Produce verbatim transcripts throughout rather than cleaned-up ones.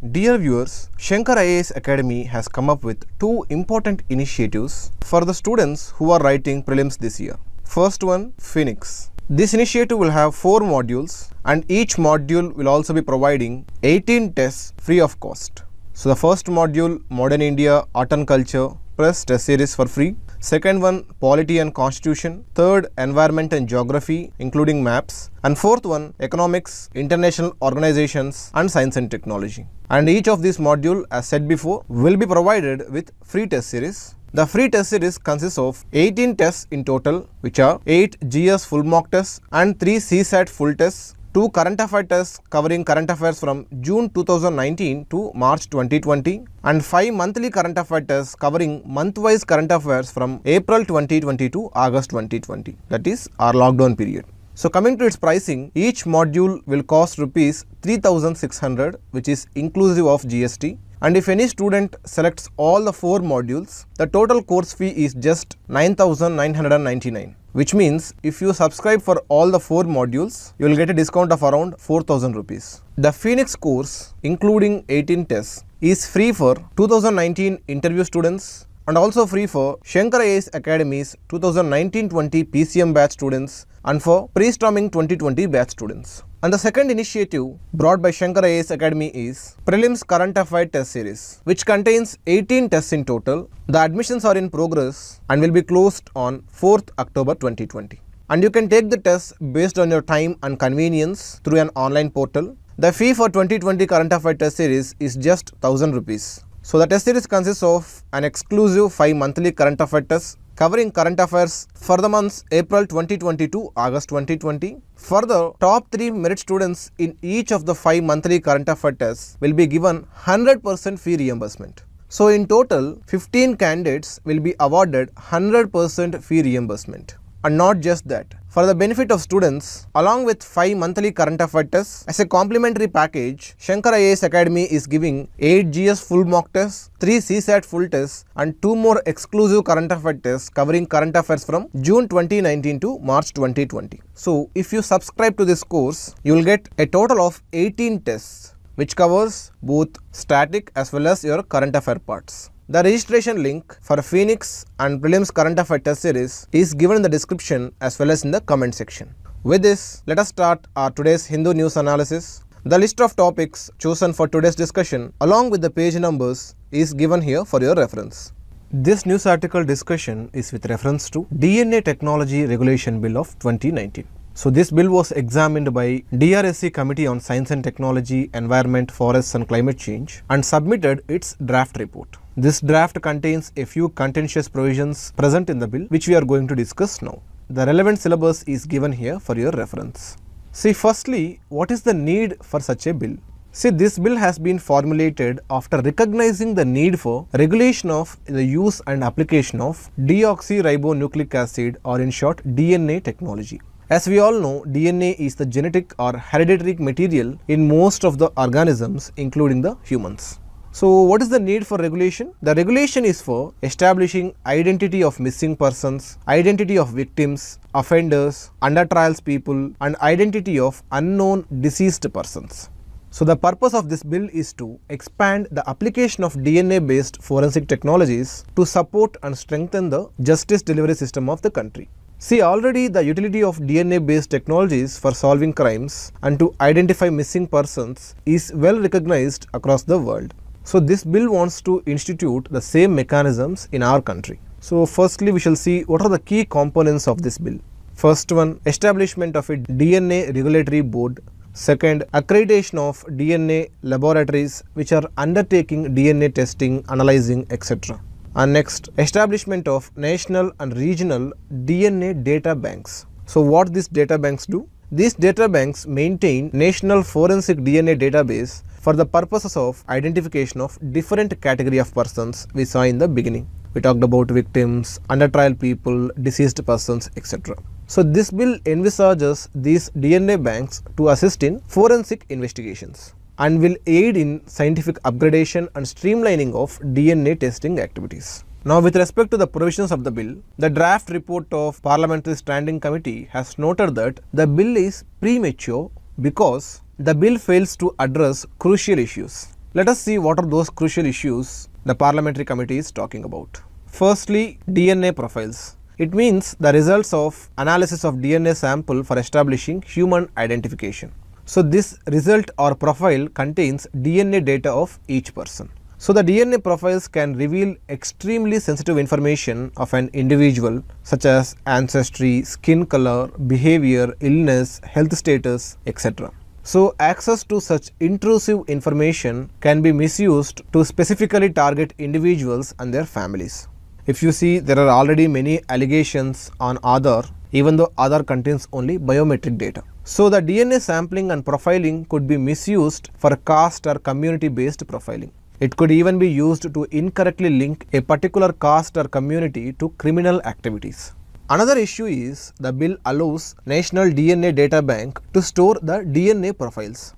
Dear viewers, Shankar I A S Academy has come up with two important initiatives for the students who are writing prelims this year. First one, Phoenix. This initiative will have four modules and each module will also be providing eighteen tests free of cost. So the first module, Modern India, Art and Culture, Press Test Series for free. Second one, Polity and Constitution. Third, Environment and Geography, including maps. And fourth one, Economics, International Organizations and Science and Technology. And each of these modules, as said before, will be provided with free test series. The free test series consists of eighteen tests in total, which are eight G S full mock tests and three C SAT full tests, two current affair tests covering current affairs from June two thousand nineteen to March twenty twenty, and five monthly current affair tests covering month-wise current affairs from April twenty twenty to August twenty twenty, that is our lockdown period. So coming to its pricing, each module will cost rupees three thousand six hundred, which is inclusive of G S T. And if any student selects all the four modules, the total course fee is just nine thousand nine hundred ninety-nine, which means if you subscribe for all the four modules, you will get a discount of around four thousand rupees. The Phoenix course, including eighteen tests, is free for two thousand nineteen interview students and also free for Shankar I A S Academy's two thousand nineteen twenty P C M batch students and for pre-storming twenty twenty batch students. And the second initiative brought by Shankar I A S Academy is Prelims Current Affairs Test Series, which contains eighteen tests in total. The admissions are in progress and will be closed on fourth October twenty twenty. And you can take the test based on your time and convenience through an online portal. The fee for twenty twenty Current Affairs Test Series is just one thousand rupees. So the test series consists of an exclusive five monthly current affairs tests covering current affairs for the months April twenty twenty to August twenty twenty. Further, top three merit students in each of the five monthly current affairs tests will be given one hundred percent fee reimbursement. So in total, fifteen candidates will be awarded one hundred percent fee reimbursement. And not just that, for the benefit of students, along with five monthly current affairs tests, as a complimentary package, Shankar I A S Academy is giving eight G S full mock tests, three C SAT full tests and two more exclusive current affairs tests covering current affairs from June twenty nineteen to March twenty twenty. So if you subscribe to this course, you will get a total of eighteen tests, which covers both static as well as your current affairs parts. The registration link for Phoenix and Prelims Current Affairs Test Series is given in the description as well as in the comment section. With this, let us start our today's Hindu news analysis. The list of topics chosen for today's discussion along with the page numbers is given here for your reference. This news article discussion is with reference to D N A Technology Regulation Bill of twenty nineteen. So this bill was examined by D R S C Committee on Science and Technology, Environment, Forests and Climate Change and submitted its draft report. This draft contains a few contentious provisions present in the bill which we are going to discuss now. The relevant syllabus is given here for your reference. See, firstly, what is the need for such a bill? See, this bill has been formulated after recognizing the need for regulation of the use and application of deoxyribonucleic acid, or in short D N A technology. As we all know, D N A is the genetic or hereditary material in most of the organisms, including the humans. So what is the need for regulation? The regulation is for establishing identity of missing persons, identity of victims, offenders, under trials people, and identity of unknown deceased persons. So the purpose of this bill is to expand the application of D N A-based forensic technologies to support and strengthen the justice delivery system of the country. See, already the utility of D N A-based technologies for solving crimes and to identify missing persons is well recognized across the world. So this bill wants to institute the same mechanisms in our country. So firstly, we shall see what are the key components of this bill. First one, establishment of a D N A regulatory board. Second, accreditation of D N A laboratories which are undertaking D N A testing, analyzing, et cetera. And next, establishment of national and regional D N A data banks. So what these data banks do? These data banks maintain national forensic D N A database for the purposes of identification of different category of persons we saw in the beginning. We talked about victims, under trial people, deceased persons, et cetera. So this bill envisages these D N A banks to assist in forensic investigations and will aid in scientific upgradation and streamlining of D N A testing activities. Now, with respect to the provisions of the bill, the draft report of Parliamentary Standing Committee has noted that the bill is premature because the bill fails to address crucial issues. Let us see what are those crucial issues the parliamentary committee is talking about. Firstly, D N A profiles. It means the results of analysis of D N A sample for establishing human identification. So this result or profile contains D N A data of each person. So the D N A profiles can reveal extremely sensitive information of an individual such as ancestry, skin color, behavior, illness, health status, et cetera. So access to such intrusive information can be misused to specifically target individuals and their families. If you see, there are already many allegations on Aadhaar, even though Aadhaar contains only biometric data. So the D N A sampling and profiling could be misused for caste or community-based profiling. It could even be used to incorrectly link a particular caste or community to criminal activities. Another issue is the bill allows National D N A Data Bank to store the D N A profiles.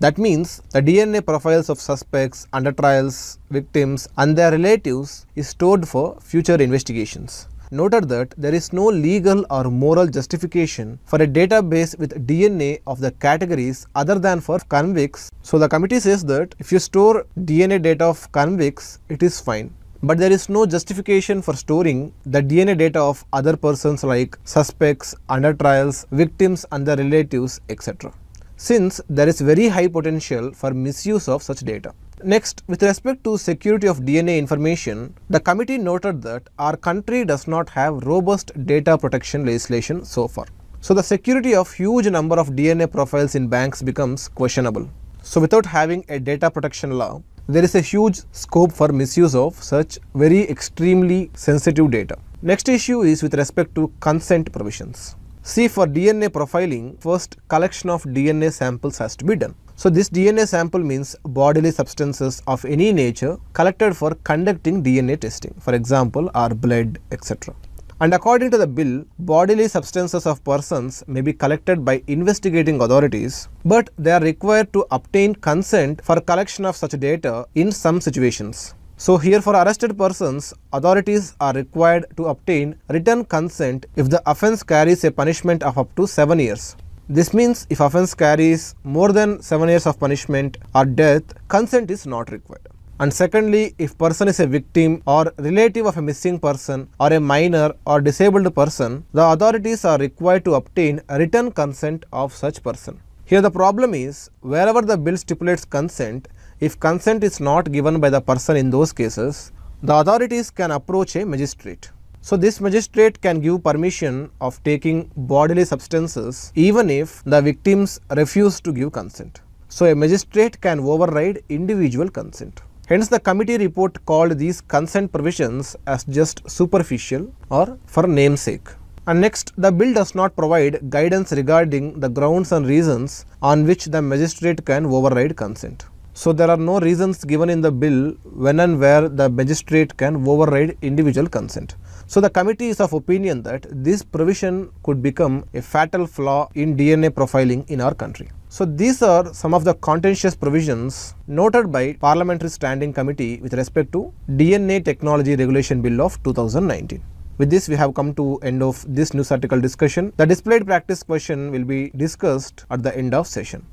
That means the D N A profiles of suspects, under trials, victims and their relatives is stored for future investigations. Noted that there is no legal or moral justification for a database with D N A of the categories other than for convicts. So the committee says that if you store D N A data of convicts, it is fine. But there is no justification for storing the D N A data of other persons like suspects, under trials, victims and their relatives, et cetera. Since there is very high potential for misuse of such data. Next, with respect to security of D N A information, the committee noted that our country does not have robust data protection legislation so far. So the security of huge number of D N A profiles in banks becomes questionable. So without having a data protection law, there is a huge scope for misuse of such very extremely sensitive data. Next issue is with respect to consent provisions. See, for D N A profiling, first collection of D N A samples has to be done. So this D N A sample means bodily substances of any nature collected for conducting D N A testing, for example, our blood, et cetera. And according to the bill, bodily substances of persons may be collected by investigating authorities, but they are required to obtain consent for collection of such data in some situations. So here for arrested persons, authorities are required to obtain written consent if the offence carries a punishment of up to seven years. This means if offence carries more than seven years of punishment or death, consent is not required. And secondly, if person is a victim or relative of a missing person or a minor or disabled person, the authorities are required to obtain written consent of such person. Here the problem is, wherever the bill stipulates consent, if consent is not given by the person in those cases, the authorities can approach a magistrate. So this magistrate can give permission of taking bodily substances even if the victims refuse to give consent. So a magistrate can override individual consent. Hence the committee report called these consent provisions as just superficial or for namesake. And next, the bill does not provide guidance regarding the grounds and reasons on which the magistrate can override consent. So there are no reasons given in the bill when and where the magistrate can override individual consent. So the committee is of opinion that this provision could become a fatal flaw in D N A profiling in our country. So these are some of the contentious provisions noted by Parliamentary Standing Committee with respect to D N A Technology Regulation Bill of two thousand nineteen. With this, we have come to end of this news article discussion. The displayed practice question will be discussed at the end of session.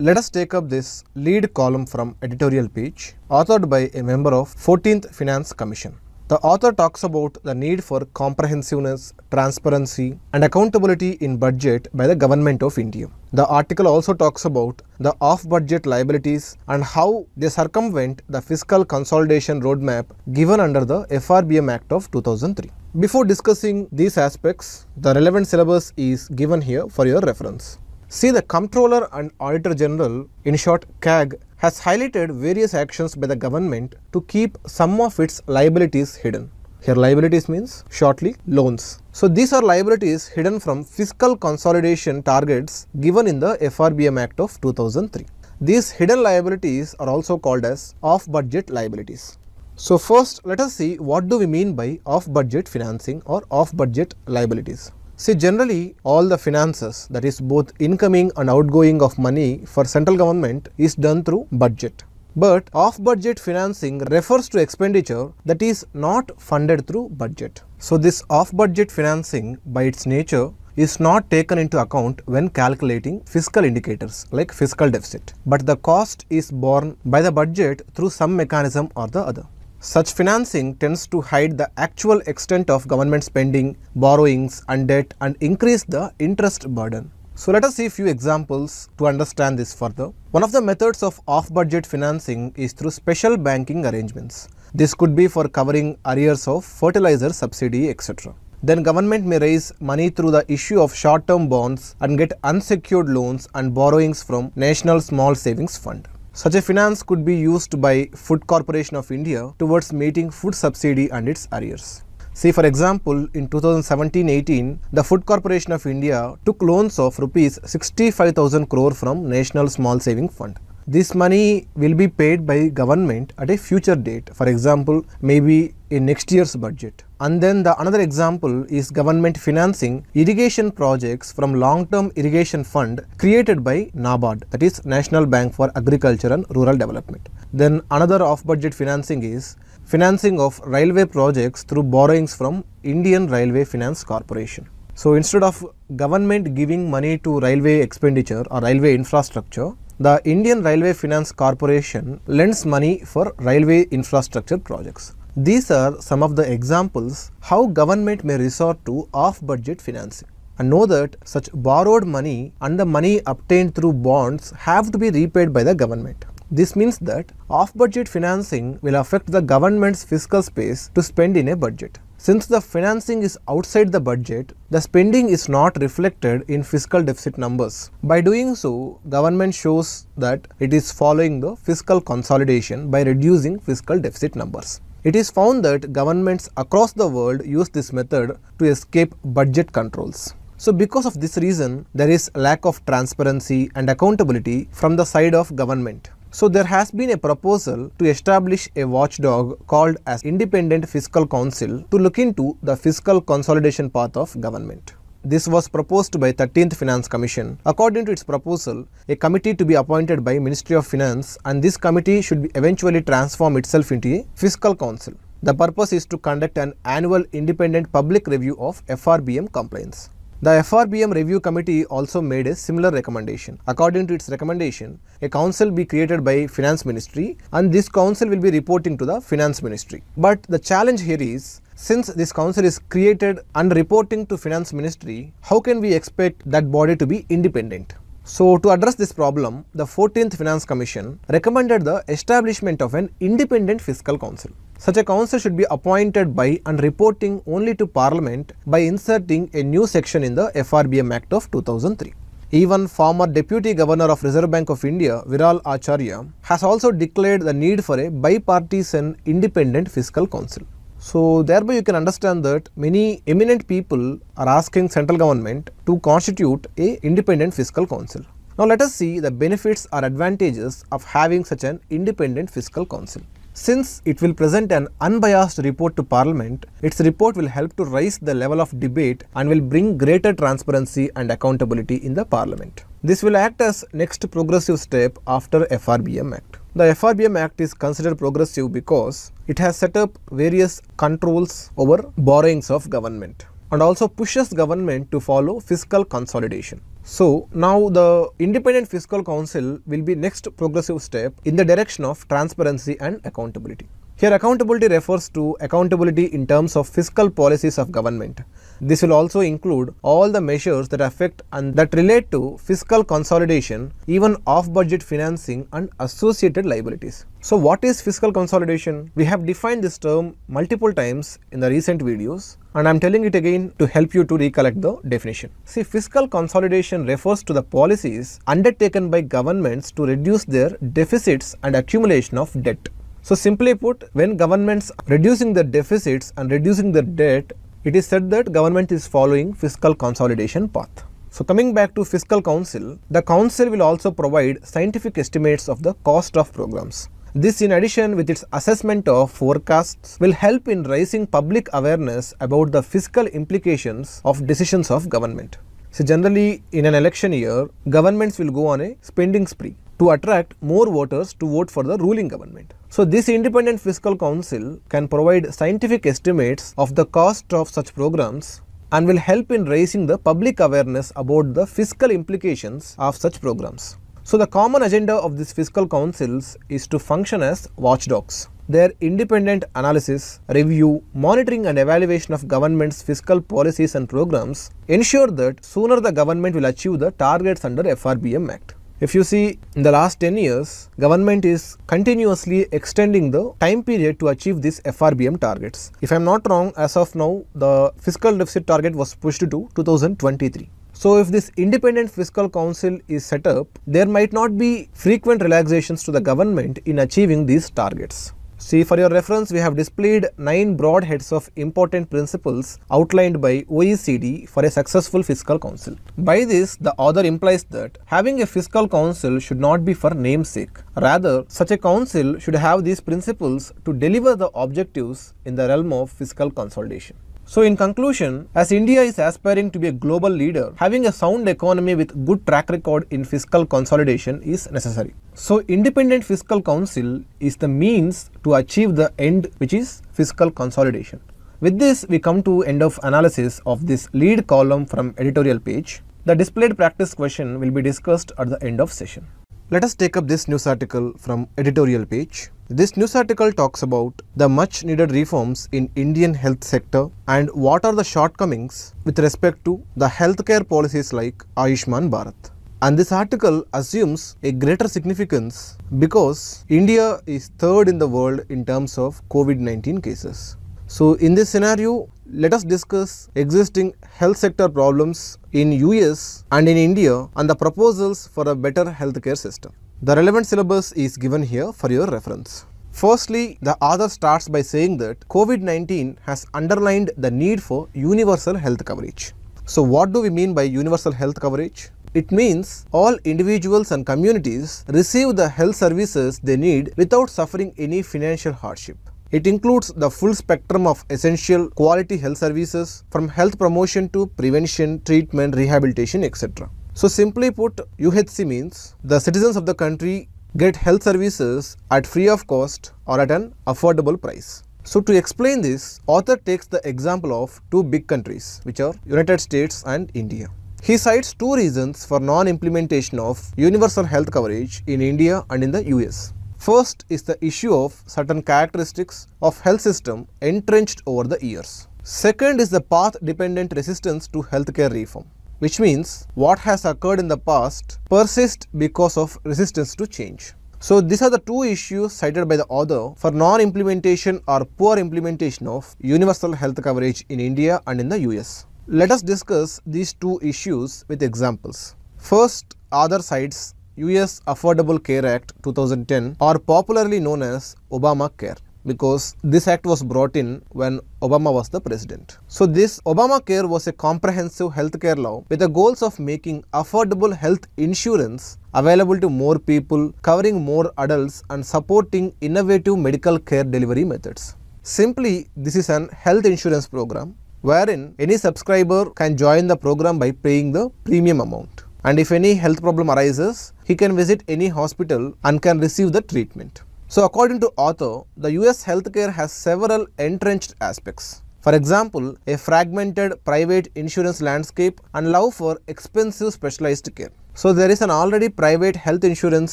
Let us take up this lead column from editorial page, authored by a member of fourteenth Finance Commission. The author talks about the need for comprehensiveness, transparency and accountability in budget by the Government of India. The article also talks about the off-budget liabilities and how they circumvent the fiscal consolidation roadmap given under the F R B M Act of two thousand three. Before discussing these aspects, the relevant syllabus is given here for your reference. See, the Comptroller and Auditor General, in short C A G, has highlighted various actions by the government to keep some of its liabilities hidden. Here liabilities means shortly loans. So these are liabilities hidden from fiscal consolidation targets given in the F R B M Act of two thousand three. These hidden liabilities are also called as off-budget liabilities. So first, let us see what do we mean by off-budget financing or off-budget liabilities. See, generally all the finances, that is both incoming and outgoing of money for central government, is done through budget. But off-budget financing refers to expenditure that is not funded through budget. So this off-budget financing by its nature is not taken into account when calculating fiscal indicators like fiscal deficit, but the cost is borne by the budget through some mechanism or the other. Such financing tends to hide the actual extent of government spending, borrowings and debt and increase the interest burden. So let us see a few examples to understand this further. One of the methods of off-budget financing is through special banking arrangements. This could be for covering arrears of fertilizer subsidy, et cetera. Then government may raise money through the issue of short-term bonds and get unsecured loans and borrowings from National Small Savings Fund. Such a finance could be used by Food Corporation of India towards meeting food subsidy and its arrears. See, for example, in two thousand seventeen eighteen, the Food Corporation of India took loans of rupees sixty-five thousand crore from National Small Savings Fund. This money will be paid by government at a future date, for example, maybe in next year's budget. And then the another example is government financing irrigation projects from long-term irrigation fund created by NABARD, that is National Bank for Agriculture and Rural Development. Then another off-budget financing is financing of railway projects through borrowings from Indian Railway Finance Corporation. So instead of government giving money to railway expenditure or railway infrastructure, the Indian Railway Finance Corporation lends money for railway infrastructure projects. These are some of the examples how government may resort to off-budget financing. And know that such borrowed money and the money obtained through bonds have to be repaid by the government. This means that off-budget financing will affect the government's fiscal space to spend in a budget. Since the financing is outside the budget, the spending is not reflected in fiscal deficit numbers. By doing so, government shows that it is following the fiscal consolidation by reducing fiscal deficit numbers. It is found that governments across the world use this method to escape budget controls. So because of this reason, there is lack of transparency and accountability from the side of government. So there has been a proposal to establish a watchdog called as Independent Fiscal Council to look into the fiscal consolidation path of government. This was proposed by thirteenth Finance Commission. According to its proposal, a committee to be appointed by Ministry of Finance, and this committee should eventually transform itself into a fiscal council. The purpose is to conduct an annual independent public review of F R B M compliance. The F R B M Review Committee also made a similar recommendation. According to its recommendation, a council be created by Finance Ministry, and this council will be reporting to the Finance Ministry. But the challenge here is, since this council is created and reporting to Finance Ministry, how can we expect that body to be independent? So to address this problem, the fourteenth Finance Commission recommended the establishment of an independent fiscal council. Such a council should be appointed by and reporting only to Parliament by inserting a new section in the F R B M Act of two thousand three. Even former Deputy Governor of Reserve Bank of India, Viral Acharya, has also declared the need for a bipartisan independent fiscal council. So thereby you can understand that many eminent people are asking central government to constitute a independent fiscal council. Now let us see the benefits or advantages of having such an independent fiscal council. Since it will present an unbiased report to Parliament, its report will help to raise the level of debate and will bring greater transparency and accountability in the Parliament. This will act as next progressive step after F R B M Act. The F R B M Act is considered progressive because it has set up various controls over borrowings of government and also pushes government to follow fiscal consolidation. So now the Independent Fiscal Council will be next progressive step in the direction of transparency and accountability. Here accountability refers to accountability in terms of fiscal policies of government. This will also include all the measures that affect and that relate to fiscal consolidation, even off-budget financing and associated liabilities. So what is fiscal consolidation? We have defined this term multiple times in the recent videos, and I'm telling it again to help you to recollect the definition. See, fiscal consolidation refers to the policies undertaken by governments to reduce their deficits and accumulation of debt. So simply put, when governments are reducing their deficits and reducing their debt, it is said that government is following fiscal consolidation path. So coming back to fiscal council, the council will also provide scientific estimates of the cost of programs. This, in addition with its assessment of forecasts, will help in raising public awareness about the fiscal implications of decisions of government. So generally in an election year, governments will go on a spending spree to attract more voters to vote for the ruling government. So this Independent Fiscal Council can provide scientific estimates of the cost of such programs and will help in raising the public awareness about the fiscal implications of such programs. So the common agenda of these fiscal councils is to function as watchdogs. Their independent analysis, review, monitoring and evaluation of government's fiscal policies and programs ensure that sooner the government will achieve the targets under F R B M Act. If you see, in the last ten years, government is continuously extending the time period to achieve these F R B M targets. If I am not wrong, as of now, the fiscal deficit target was pushed to two thousand twenty-three. So if this independent fiscal council is set up, there might not be frequent relaxations to the government in achieving these targets. See, for your reference, we have displayed nine broad heads of important principles outlined by O E C D for a successful fiscal council. By this, the author implies that having a fiscal council should not be for namesake. Rather, such a council should have these principles to deliver the objectives in the realm of fiscal consolidation. So in conclusion, as India is aspiring to be a global leader, having a sound economy with good track record in fiscal consolidation is necessary. So independent fiscal council is the means to achieve the end, which is fiscal consolidation. With this, we come to end of analysis of this lead column from editorial page. The displayed practice question will be discussed at the end of session. Let us take up this news article from editorial page. This news article talks about the much needed reforms in Indian health sector and what are the shortcomings with respect to the healthcare policies like Ayushman Bharat. And this article assumes a greater significance because India is third in the world in terms of COVID nineteen cases. So in this scenario, let us discuss existing health sector problems in U S and in India and the proposals for a better healthcare system. The relevant syllabus is given here for your reference. Firstly, the author starts by saying that COVID nineteen has underlined the need for universal health coverage. So what do we mean by universal health coverage? It means all individuals and communities receive the health services they need without suffering any financial hardship. It includes the full spectrum of essential quality health services from health promotion to prevention, treatment, rehabilitation, et cetera. So simply put, U H C means the citizens of the country get health services at free of cost or at an affordable price. So to explain this, author takes the example of two big countries, which are United States and India. He cites two reasons for non-implementation of universal health coverage in India and in the U S. First is the issue of certain characteristics of health system entrenched over the years. Second is the path-dependent resistance to healthcare reform, which means what has occurred in the past persists because of resistance to change. So these are the two issues cited by the author for non-implementation or poor implementation of universal health coverage in India and in the U S. Let us discuss these two issues with examples. First, author cites U S Affordable Care Act two thousand ten, or popularly known as Obamacare, because this act was brought in when Obama was the president. So this Obamacare was a comprehensive healthcare law with the goals of making affordable health insurance available to more people, covering more adults and supporting innovative medical care delivery methods. Simply, this is an health insurance program wherein any subscriber can join the program by paying the premium amount. And if any health problem arises, he can visit any hospital and can receive the treatment. So according to author, the U S healthcare has several entrenched aspects. For example, a fragmented private insurance landscape and love for expensive specialized care. So there is an already private health insurance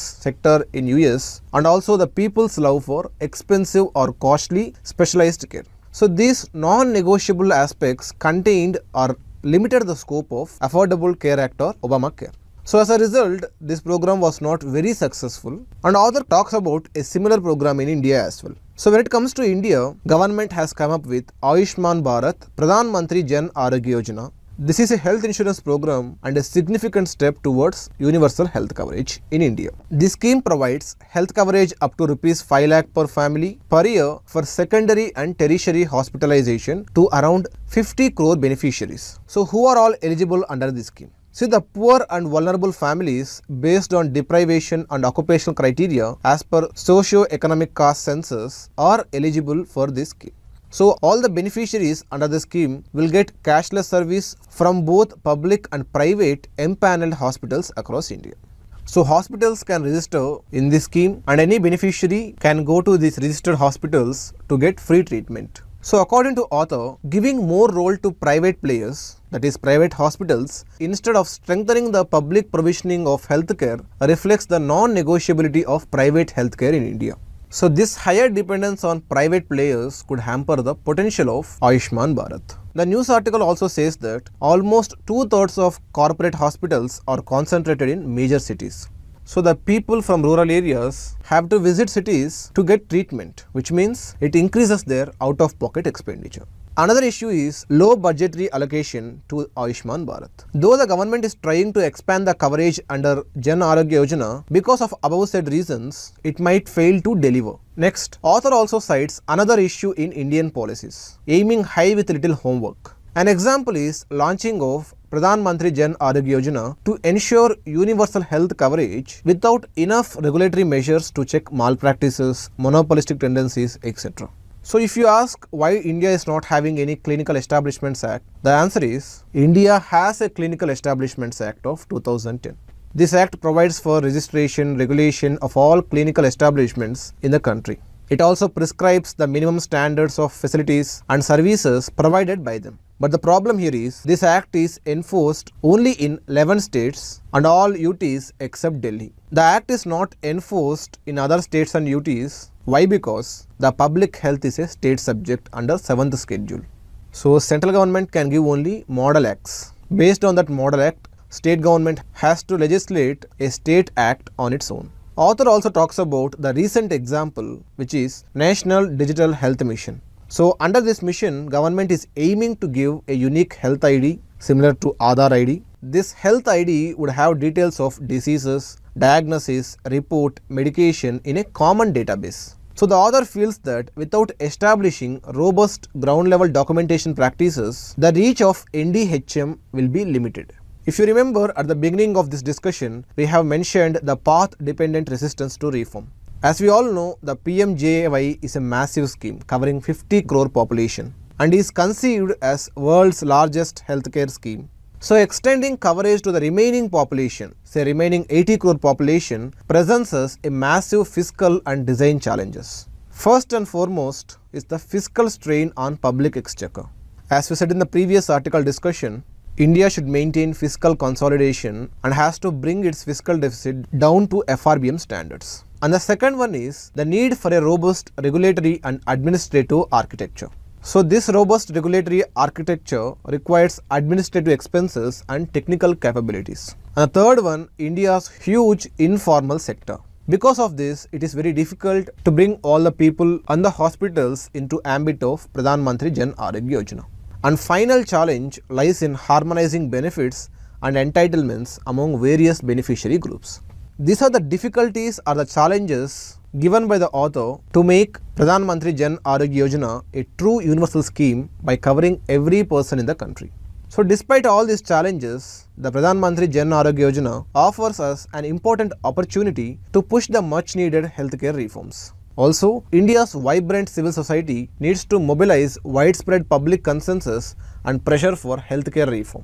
sector in U S and also the people's love for expensive or costly specialized care. So these non-negotiable aspects contained or limited the scope of Affordable Care Act or Obamacare. So as a result, this program was not very successful, and author talks about a similar program in India as well. So when it comes to India, government has come up with Ayushman Bharat, Pradhan Mantri Jan Arogya Yojana. This is a health insurance program and a significant step towards universal health coverage in India. This scheme provides health coverage up to rupees five lakh per family per year for secondary and tertiary hospitalization to around fifty crore beneficiaries. So who are all eligible under this scheme? See, the poor and vulnerable families based on deprivation and occupational criteria as per socio-economic caste census are eligible for this scheme. So all the beneficiaries under the scheme will get cashless service from both public and private empaneled hospitals across India. So hospitals can register in this scheme and any beneficiary can go to these registered hospitals to get free treatment. So according to author, giving more role to private players, that is private hospitals, instead of strengthening the public provisioning of healthcare reflects the non-negotiability of private healthcare in India. So this higher dependence on private players could hamper the potential of Ayushman Bharat. The news article also says that almost two-thirds of corporate hospitals are concentrated in major cities. So the people from rural areas have to visit cities to get treatment, which means it increases their out-of-pocket expenditure. Another issue is low budgetary allocation to Ayushman Bharat. Though the government is trying to expand the coverage under Jan Arogya Yojana, because of above said reasons, it might fail to deliver. Next, author also cites another issue in Indian policies, aiming high with little homework. An example is launching of Pradhan Mantri Jan Arogya Yojana to ensure universal health coverage without enough regulatory measures to check malpractices, monopolistic tendencies, et cetera. So if you ask why India is not having any Clinical Establishments Act, the answer is India has a Clinical Establishments Act of two thousand ten. This act provides for registration, regulation of all clinical establishments in the country. It also prescribes the minimum standards of facilities and services provided by them. But the problem here is this act is enforced only in eleven states and all U Ts except Delhi. The act is not enforced in other states and U Ts. Why? Because the public health is a state subject under seventh schedule. So central government can give only model acts. Based on that model act, state government has to legislate a state act on its own. Author also talks about the recent example, which is National Digital Health Mission. So under this mission, government is aiming to give a unique health I D similar to Aadhaar I D. This health I D would have details of diseases, diagnosis, report, medication in a common database. So the author feels that without establishing robust ground level documentation practices, the reach of N D H M will be limited. If you remember, at the beginning of this discussion, we have mentioned the path-dependent resistance to reform. As we all know, the P M J A Y is a massive scheme covering fifty crore population and is conceived as world's largest healthcare scheme. So extending coverage to the remaining population, say remaining eighty crore population, presents us a massive fiscal and design challenges. First and foremost is the fiscal strain on public exchequer. As we said in the previous article discussion, India should maintain fiscal consolidation and has to bring its fiscal deficit down to F R B M standards. And the second one is the need for a robust regulatory and administrative architecture. So this robust regulatory architecture requires administrative expenses and technical capabilities. And the third one, India's huge informal sector. Because of this, it is very difficult to bring all the people and the hospitals into ambit of Pradhan Mantri Jan Arogya Yojana. And final challenge lies in harmonizing benefits and entitlements among various beneficiary groups. These are the difficulties or the challenges given by the author to make Pradhan Mantri Jan Arogya Yojana a true universal scheme by covering every person in the country. So despite all these challenges, the Pradhan Mantri Jan Arogya Yojana offers us an important opportunity to push the much needed healthcare reforms. Also, India's vibrant civil society needs to mobilize widespread public consensus and pressure for healthcare reform.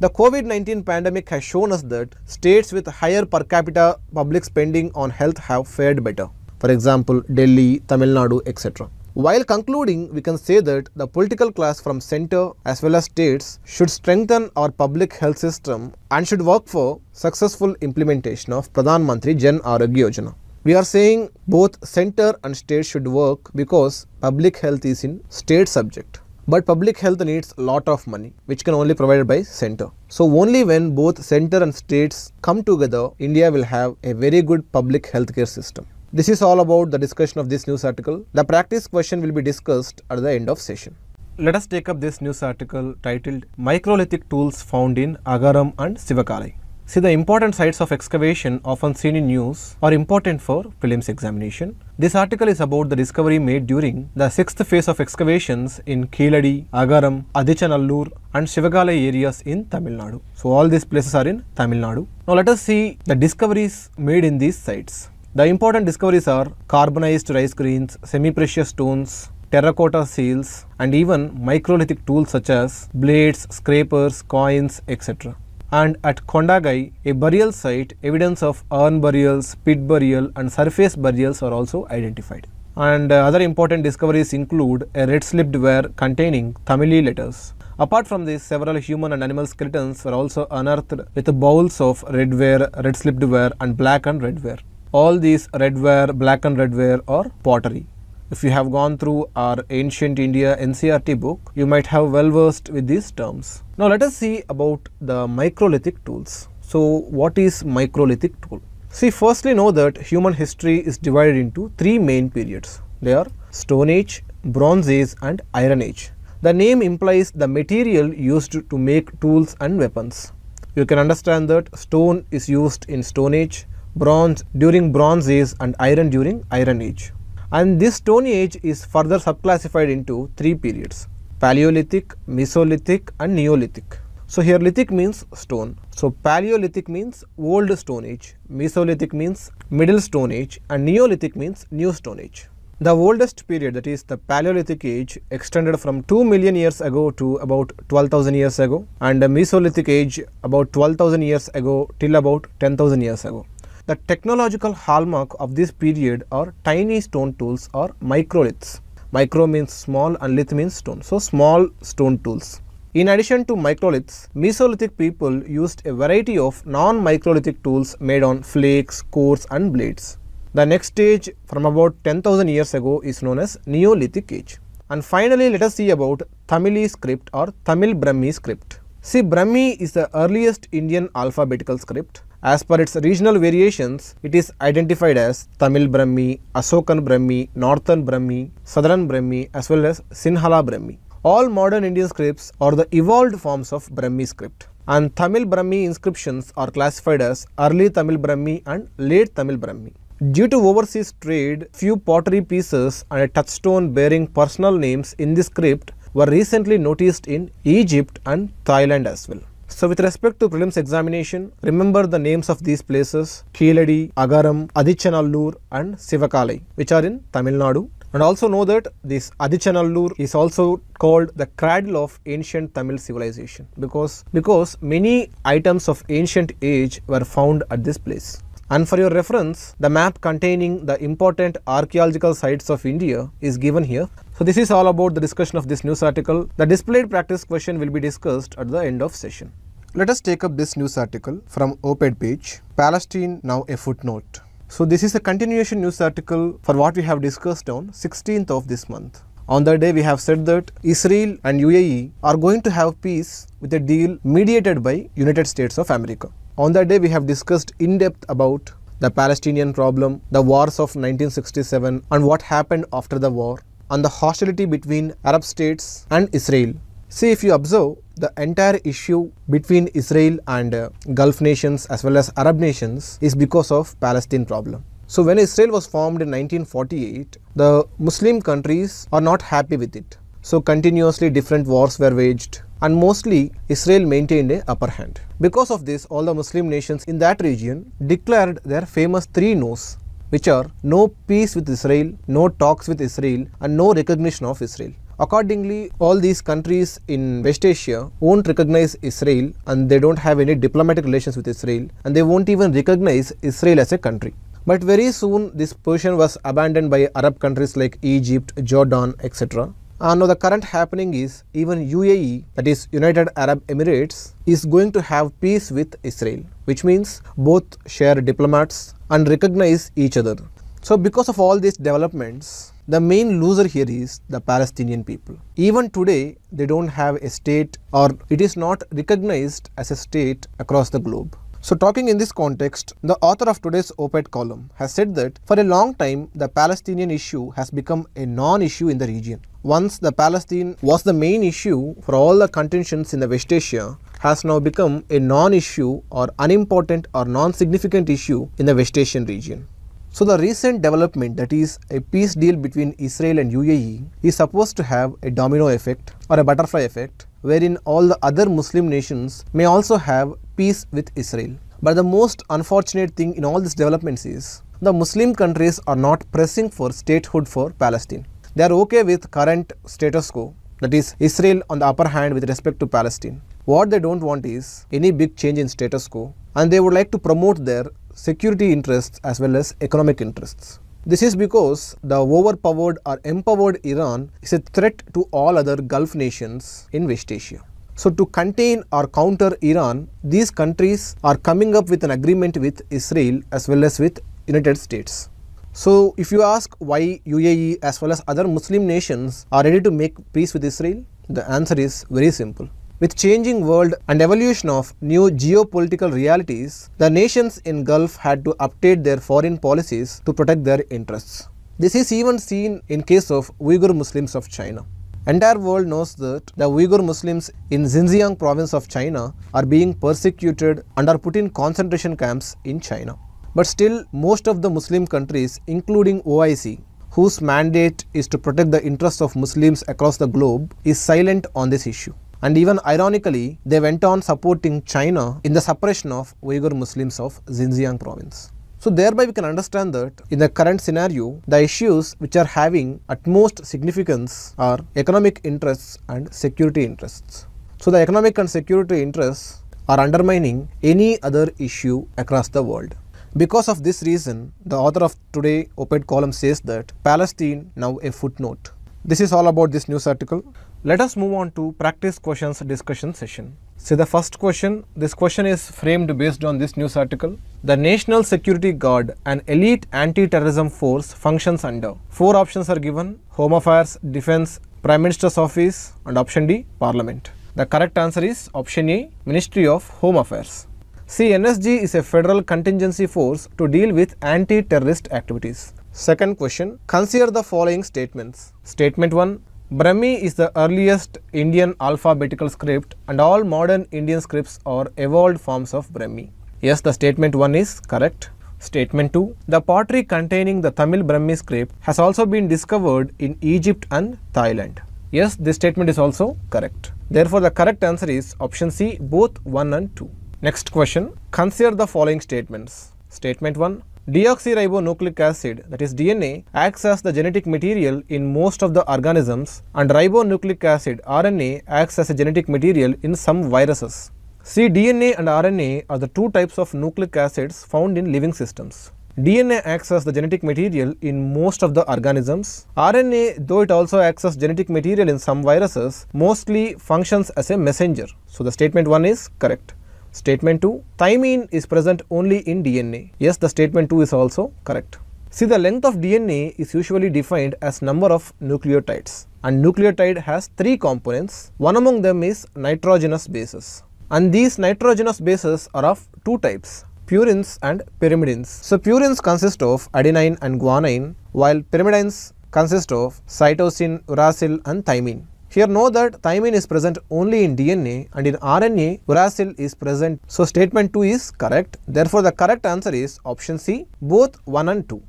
The COVID nineteen pandemic has shown us that states with higher per capita public spending on health have fared better. For example, Delhi, Tamil Nadu, et cetera. While concluding, we can say that the political class from centre as well as states should strengthen our public health system and should work for successful implementation of Pradhan Mantri Jan Arogya Yojana. We are saying both centre and state should work because public health is in state subject. But public health needs a lot of money, which can only be provided by centre. So only when both centre and states come together, India will have a very good public healthcare system. This is all about the discussion of this news article. The practice question will be discussed at the end of session. Let us take up this news article titled Microlithic Tools Found in Agaram and Sivagalai. See, the important sites of excavation often seen in news are important for prelims examination. This article is about the discovery made during the sixth phase of excavations in Keeladi, Agaram, Adichanallur and Sivagalai areas in Tamil Nadu. So all these places are in Tamil Nadu. Now let us see the discoveries made in these sites. The important discoveries are carbonized rice grains, semi-precious stones, terracotta seals and even microlithic tools such as blades, scrapers, coins, et cetera. And at Kondagai, a burial site, evidence of urn burials, pit burial and surface burials are also identified. and uh, other important discoveries include a red-slipped ware containing Tamil letters. Apart from this, several human and animal skeletons were also unearthed with bowls of red ware, red-slipped ware and black and red ware. All these red ware, black and red ware are pottery. If you have gone through our Ancient India N C R T book, you might have well versed with these terms. Now let us see about the microlithic tools. So what is microlithic tool? See, firstly know that human history is divided into three main periods. They are Stone Age, Bronze Age and Iron Age. The name implies the material used to make tools and weapons. You can understand that stone is used in Stone Age, bronze during Bronze Age and iron during Iron Age. And this Stone Age is further subclassified into three periods: Paleolithic, Mesolithic and Neolithic. So here lithic means stone. So Paleolithic means old Stone Age, Mesolithic means middle Stone Age and Neolithic means new Stone Age. The oldest period, that is the Paleolithic age, extended from two million years ago to about twelve thousand years ago, and the Mesolithic age about twelve thousand years ago till about ten thousand years ago. The technological hallmark of this period are tiny stone tools or microliths. Micro means small and lith means stone. So small stone tools. In addition to microliths, Mesolithic people used a variety of non-microlithic tools made on flakes, cores and blades. The next stage from about ten thousand years ago is known as Neolithic age. And finally, let us see about Tamil script or Tamil Brahmi script. See, Brahmi is the earliest Indian alphabetical script. As per its regional variations, it is identified as Tamil Brahmi, Asokan Brahmi, Northern Brahmi, Southern Brahmi as well as Sinhala Brahmi. All modern Indian scripts are the evolved forms of Brahmi script, and Tamil Brahmi inscriptions are classified as Early Tamil Brahmi and Late Tamil Brahmi. Due to overseas trade, few pottery pieces and a touchstone bearing personal names in this script were recently noticed in Egypt and Thailand as well. So with respect to prelims examination, remember the names of these places: Keeladi, Agaram, Adichanallur and Sivagalai, which are in Tamil Nadu. And also know that this Adichanallur is also called the cradle of ancient Tamil civilization because, because many items of ancient age were found at this place. And for your reference, the map containing the important archaeological sites of India is given here. So this is all about the discussion of this news article. The displayed practice question will be discussed at the end of session. Let us take up this news article from op-ed page, Palestine now a footnote. So this is a continuation news article for what we have discussed on sixteenth of this month. On that day, we have said that Israel and U A E are going to have peace with a deal mediated by United States of America. On that day, we have discussed in depth about the Palestinian problem, the wars of nineteen sixty-seven and what happened after the war, and the hostility between Arab states and Israel. See, if you observe, the entire issue between Israel and uh, Gulf nations as well as Arab nations is because of Palestine problem. So when Israel was formed in nineteen forty-eight, the Muslim countries are not happy with it. So continuously different wars were waged. And mostly Israel maintained an upper hand. Because of this, all the Muslim nations in that region declared their famous three no's, which are no peace with Israel, no talks with Israel and no recognition of Israel. Accordingly, all these countries in West Asia won't recognize Israel and they don't have any diplomatic relations with Israel and they won't even recognize Israel as a country. But very soon this position was abandoned by Arab countries like Egypt, Jordan, et cetera. Uh, now the current happening is even U A E, that is United Arab Emirates, is going to have peace with Israel, which means both share diplomats and recognize each other. So because of all these developments, the main loser here is the Palestinian people. Even today, they don't have a state or it is not recognized as a state across the globe. So talking in this context, the author of today's op-ed column has said that for a long time, the Palestinian issue has become a non-issue in the region. Once the Palestine was the main issue for all the contentions in the West Asia, has now become a non-issue or unimportant or non-significant issue in the West Asian region. So the recent development, that is a peace deal between Israel and U A E, is supposed to have a domino effect or a butterfly effect, wherein all the other Muslim nations may also have peace with Israel. But the most unfortunate thing in all these developments is the Muslim countries are not pressing for statehood for Palestine. They are okay with current status quo, that is Israel on the upper hand with respect to Palestine. What they don't want is any big change in status quo, and they would like to promote their security interests as well as economic interests. This is because the overpowered or empowered Iran is a threat to all other Gulf nations in West Asia. So to contain or counter Iran, these countries are coming up with an agreement with Israel as well as with United States. So if you ask why U A E as well as other Muslim nations are ready to make peace with Israel, the answer is very simple. With changing world and evolution of new geopolitical realities, the nations in Gulf had to update their foreign policies to protect their interests. This is even seen in case of Uyghur Muslims of China. Entire world knows that the Uyghur Muslims in Xinjiang province of China are being persecuted and are put in concentration camps in China. But still, most of the Muslim countries, including O I C, whose mandate is to protect the interests of Muslims across the globe, is silent on this issue. And even ironically, they went on supporting China in the suppression of Uyghur Muslims of Xinjiang province. So thereby we can understand that in the current scenario, the issues which are having utmost significance are economic interests and security interests. So the economic and security interests are undermining any other issue across the world. Because of this reason, the author of today's op-ed column says that Palestine now a footnote. This is all about this news article. Let us move on to practice questions discussion session. So the first question, this question is framed based on this news article. The National Security Guard, an elite anti-terrorism force, functions under. Four options are given: Home Affairs, Defense, Prime Minister's Office, and option D, Parliament. The correct answer is option A, Ministry of Home Affairs. See, N S G is a federal contingency force to deal with anti-terrorist activities. Second question, consider the following statements. Statement one, Brahmi is the earliest Indian alphabetical script and all modern Indian scripts are evolved forms of Brahmi. Yes, the statement one is correct. Statement two, the pottery containing the Tamil Brahmi script has also been discovered in Egypt and Thailand. Yes, this statement is also correct. Therefore, the correct answer is option C, both one and two. Next question, consider the following statements. Statement one, deoxyribonucleic acid, that is D N A, acts as the genetic material in most of the organisms, and ribonucleic acid, R N A, acts as a genetic material in some viruses. See, D N A and R N A are the two types of nucleic acids found in living systems. D N A acts as the genetic material in most of the organisms. R N A, though it also acts as genetic material in some viruses, mostly functions as a messenger. So the statement one is correct. Statement two, thymine is present only in D N A. Yes, the statement two is also correct. See, the length of D N A is usually defined as number of nucleotides, and nucleotide has three components. One among them is nitrogenous bases, and these nitrogenous bases are of two types, purines and pyrimidines. So purines consist of adenine and guanine, while pyrimidines consist of cytosine, uracil and thymine. Here know that thymine is present only in D N A, and in R N A, uracil is present. So statement two is correct. Therefore, the correct answer is option C, both one and two.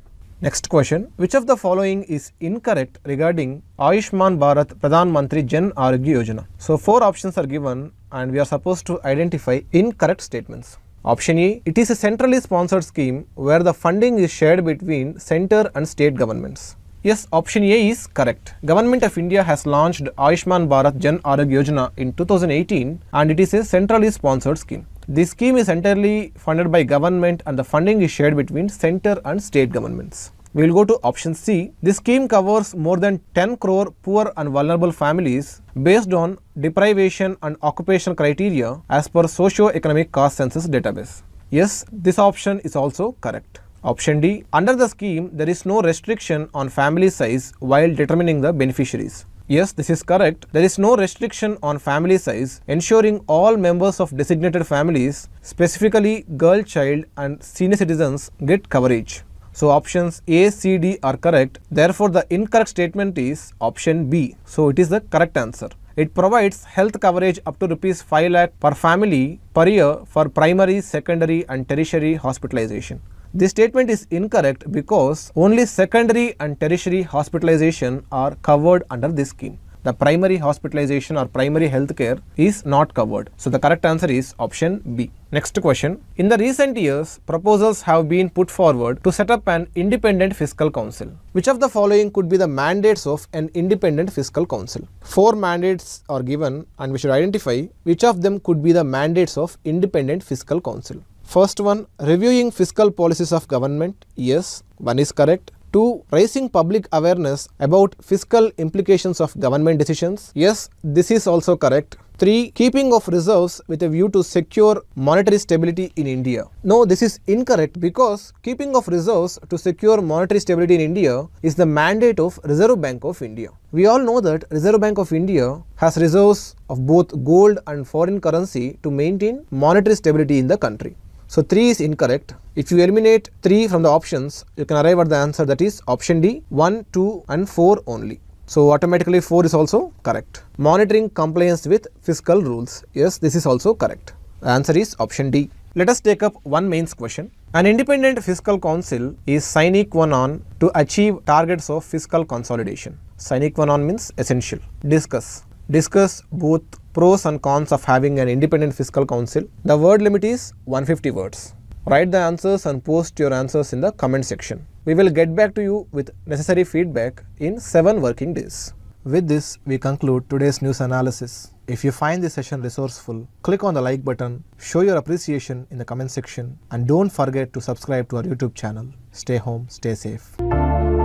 Next question, which of the following is incorrect regarding Ayushman Bharat Pradhan Mantri Jan Arogya Yojana? So four options are given and we are supposed to identify incorrect statements. Option A, it is a centrally sponsored scheme where the funding is shared between center and state governments. Yes, option A is correct. Government of India has launched Ayushman Bharat Jan Arogya Yojana in two thousand eighteen, and it is a centrally sponsored scheme. This scheme is entirely funded by government and the funding is shared between center and state governments. We will go to option C. This scheme covers more than ten crore poor and vulnerable families based on deprivation and occupation criteria as per socio-economic caste census database. Yes, this option is also correct. Option D, under the scheme, there is no restriction on family size while determining the beneficiaries. Yes, this is correct. There is no restriction on family size, ensuring all members of designated families, specifically girl child and senior citizens, get coverage. So options A, C, D are correct. Therefore, the incorrect statement is option B. So it is the correct answer. It provides health coverage up to rupees five lakh per family per year for primary, secondary and tertiary hospitalization. This statement is incorrect because only secondary and tertiary hospitalization are covered under this scheme. The primary hospitalization or primary health care is not covered. So the correct answer is option B. Next question. In the recent years, proposals have been put forward to set up an independent fiscal council. Which of the following could be the mandates of an independent fiscal council? Four mandates are given and we should identify which of them could be the mandates of independent fiscal council. First one, reviewing fiscal policies of government. Yes, one is correct. to raising public awareness about fiscal implications of government decisions. Yes, this is also correct. three. Keeping of reserves with a view to secure monetary stability in India. No, this is incorrect, because keeping of reserves to secure monetary stability in India is the mandate of Reserve Bank of India. We all know that Reserve Bank of India has reserves of both gold and foreign currency to maintain monetary stability in the country. So three is incorrect. If you eliminate three from the options, you can arrive at the answer, that is option D, one, two and four only. So automatically four is also correct. Monitoring compliance with fiscal rules. Yes, this is also correct. The answer is option D. Let us take up one mains question. An independent fiscal council is sine qua non to achieve targets of fiscal consolidation. Sine qua non means essential. Discuss. Discuss both pros and cons of having an independent fiscal council. The word limit is one hundred fifty words. Write the answers and post your answers in the comment section. We will get back to you with necessary feedback in seven working days. With this, we conclude today's news analysis. If you find this session resourceful, click on the like button, show your appreciation in the comment section, and don't forget to subscribe to our YouTube channel. Stay home, stay safe.